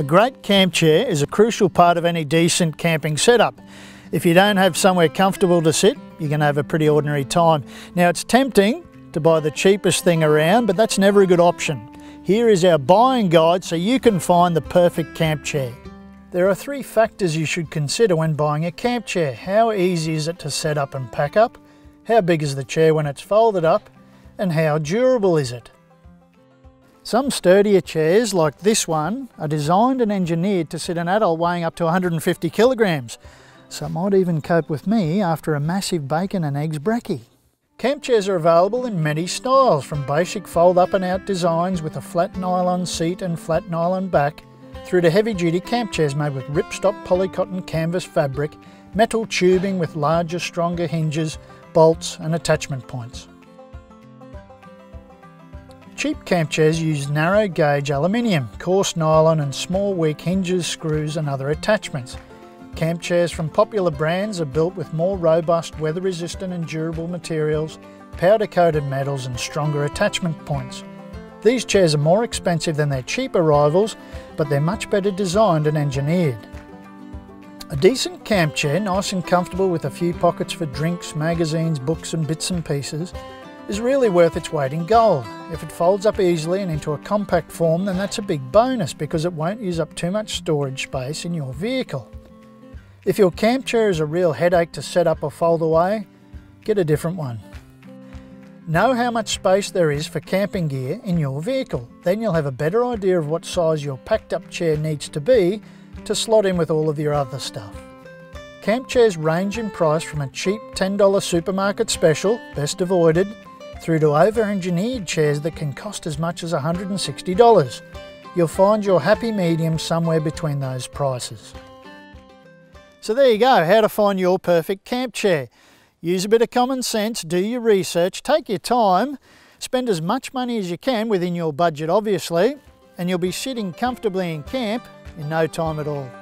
A great camp chair is a crucial part of any decent camping setup. If you don't have somewhere comfortable to sit, you're going to have a pretty ordinary time. Now, it's tempting to buy the cheapest thing around, but that's never a good option. Here is our buying guide so you can find the perfect camp chair. There are three factors you should consider when buying a camp chair. How easy is it to set up and pack up? How big is the chair when it's folded up? And how durable is it? Some sturdier chairs, like this one, are designed and engineered to sit an adult weighing up to 150 kilograms. So it might even cope with me after a massive bacon and eggs brekkie. Camp chairs are available in many styles, from basic fold up and out designs with a flat nylon seat and flat nylon back, through to heavy-duty camp chairs made with ripstop polycotton canvas fabric, metal tubing with larger, stronger hinges, bolts and attachment points. Cheap camp chairs use narrow gauge aluminium, coarse nylon and small weak hinges, screws and other attachments. Camp chairs from popular brands are built with more robust, weather-resistant and durable materials, powder-coated metals and stronger attachment points. These chairs are more expensive than their cheaper rivals, but they're much better designed and engineered. A decent camp chair, nice and comfortable with a few pockets for drinks, magazines, books and bits and pieces, is really worth its weight in gold. If it folds up easily and into a compact form, then that's a big bonus because it won't use up too much storage space in your vehicle. If your camp chair is a real headache to set up or fold away, get a different one. Know how much space there is for camping gear in your vehicle. Then you'll have a better idea of what size your packed up chair needs to be to slot in with all of your other stuff. Camp chairs range in price from a cheap $10 supermarket special, best avoided, through to over-engineered chairs that can cost as much as $160. You'll find your happy medium somewhere between those prices. So there you go, how to find your perfect camp chair. Use a bit of common sense, do your research, take your time, spend as much money as you can within your budget obviously, and you'll be sitting comfortably in camp in no time at all.